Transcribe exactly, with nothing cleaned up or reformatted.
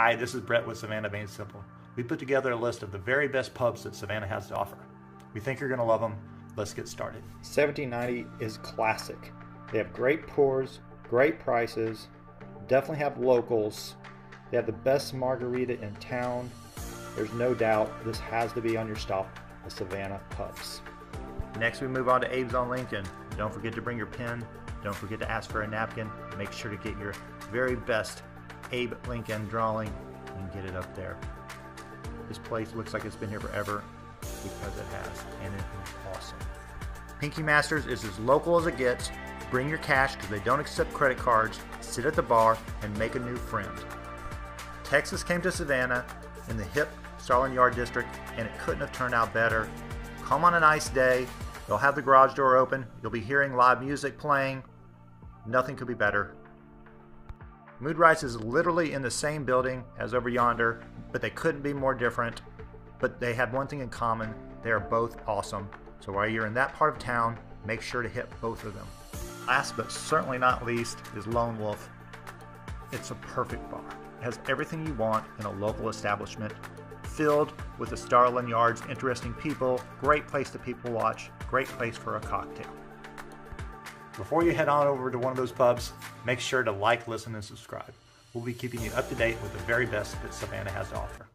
Hi, this is Brett with Savannah Made Simple. We put together a list of the very best pubs that Savannah has to offer. We think you're going to love them. Let's get started. seventeen ninety is classic. They have great pours, great prices, definitely have locals. They have the best margarita in town. There's no doubt this has to be on your stop at Savannah Pubs. Next, we move on to Abe's on Lincoln. Don't forget to bring your pen. Don't forget to ask for a napkin. Make sure to get your very best Abe Lincoln drawing and get it up there. This place looks like it's been here forever because it has, and it is awesome. Pinky Masters is as local as it gets. Bring your cash because they don't accept credit cards. Sit at the bar and make a new friend. Texas came to Savannah in the hip Starland Yard district, and it couldn't have turned out better. Come on a nice day. They'll have the garage door open. You'll be hearing live music playing. Nothing could be better. Mood Rice is literally in the same building as Over Yonder, but they couldn't be more different. But they have one thing in common. They are both awesome. So while you're in that part of town, make sure to hit both of them. Last but certainly not least is Lone Wolf. It's a perfect bar. It has everything you want in a local establishment, filled with the Starland Yard's interesting people. Great place to people watch. Great place for a cocktail. Before you head on over to one of those pubs, make sure to like, listen, and subscribe. We'll be keeping you up to date with the very best that Savannah has to offer.